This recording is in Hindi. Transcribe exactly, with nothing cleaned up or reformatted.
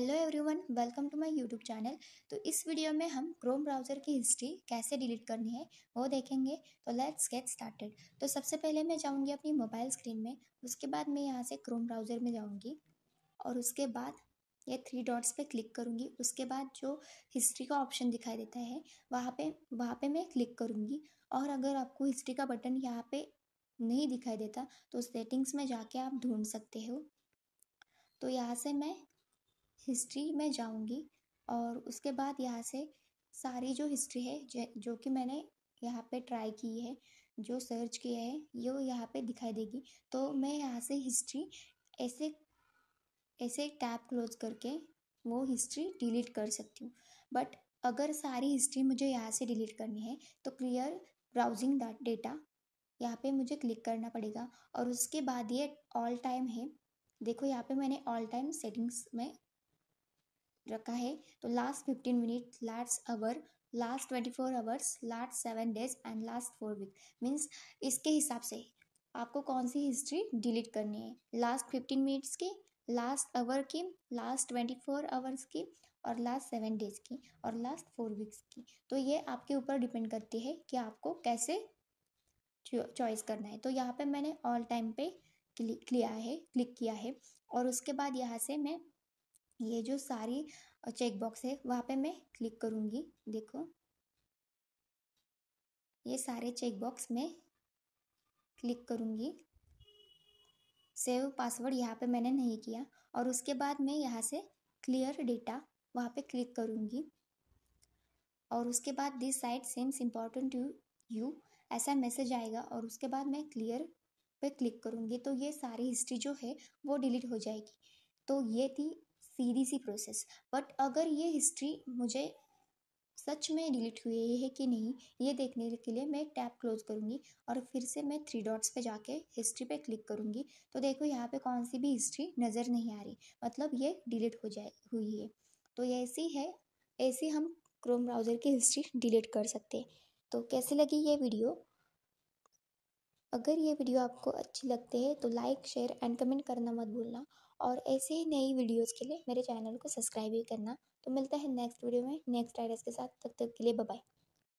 Hello everyone, welcome to my YouTube channel. तो इस वीडियो में हम क्रोम ब्राउज़र की हिस्ट्री कैसे डिलीट करनी है वो देखेंगे। तो लेट्स गेट स्टार्टेड। तो सबसे पहले मैं जाऊंगी अपनी मोबाइल स्क्रीन में, उसके बाद मैं यहां से क्रोम ब्राउज़र में जाऊंगी और उसके बाद ये थ्री डॉट्स पे क्लिक करूंगी। उसके बाद जो हिस्ट्री का ऑप्शन दिखाई देता है वहाँ पर वहाँ पर मैं क्लिक करूँगी। और अगर आपको हिस्ट्री का बटन यहाँ पर नहीं दिखाई देता तो सेटिंग्स में जाके आप ढूँढ सकते हो। तो यहाँ से मैं हिस्ट्री में जाऊंगी और उसके बाद यहाँ से सारी जो हिस्ट्री है जो कि मैंने यहाँ पे ट्राई की है, जो सर्च किया है, ये यह यहाँ पे दिखाई देगी। तो मैं यहाँ से हिस्ट्री ऐसे ऐसे टैब क्लोज करके वो हिस्ट्री डिलीट कर सकती हूँ। बट अगर सारी हिस्ट्री मुझे यहाँ से डिलीट करनी है तो क्लियर ब्राउजिंग डेटा यहाँ पे मुझे क्लिक करना पड़ेगा। और उसके बाद ये ऑल टाइम है, देखो यहाँ पे मैंने ऑल टाइम सेटिंग्स में रखा है। तो last fifteen minute, last hour, last twenty four hours, last seven days and last four week means इसके हिसाब से आपको कौन सी हिस्ट्री डिलीट करनी है। लास्ट फिफ्टीन मिनट्स की, लास्ट आवर की, लास्ट ट्वेंटी फोर आवर्स की और लास्ट सेवन डेज की और लास्ट फोर वीक्स की। तो ये आपके ऊपर डिपेंड करती है कि आपको कैसे चॉइस करना है। तो यहाँ पे मैंने ऑल टाइम पे क्लिक किया है क्लिक किया है और उसके बाद यहाँ से मैं ये जो सारी चेकबॉक्स है वहाँ पे मैं क्लिक करूँगी। देखो ये सारे चेकबॉक्स में क्लिक करूँगी। सेव पासवर्ड यहाँ पे मैंने नहीं किया। और उसके बाद मैं यहाँ से क्लियर डेटा वहाँ पे क्लिक करूँगी। और उसके बाद this site seems important to you ऐसा मैसेज आएगा और उसके बाद मैं क्लियर पे क्लिक करूँगी। तो ये सारी हिस्ट्री जो है वो डिलीट हो जाएगी। तो ये थी सीधी सी प्रोसेस। बट अगर ये हिस्ट्री मुझे सच में डिलीट हुई है कि नहीं ये देखने के लिए मैं टैब क्लोज करूँगी और फिर से मैं थ्री डॉट्स पे जाके हिस्ट्री पे क्लिक करूँगी। तो देखो यहाँ पे कौन सी भी हिस्ट्री नज़र नहीं आ रही, मतलब ये डिलीट हो जाए हुई है। तो ये ऐसी है, ऐसी हम क्रोम ब्राउज़र की हिस्ट्री डिलीट कर सकते हैं। तो कैसे लगी ये वीडियो? अगर ये वीडियो आपको अच्छी लगती है तो लाइक, शेयर एंड कमेंट करना मत भूलना। और ऐसे ही नई वीडियोस के लिए मेरे चैनल को सब्सक्राइब भी करना। तो मिलता है नेक्स्ट वीडियो में नेक्स्ट आइडियाज़ के साथ। तब तक के लिए बाय बाय।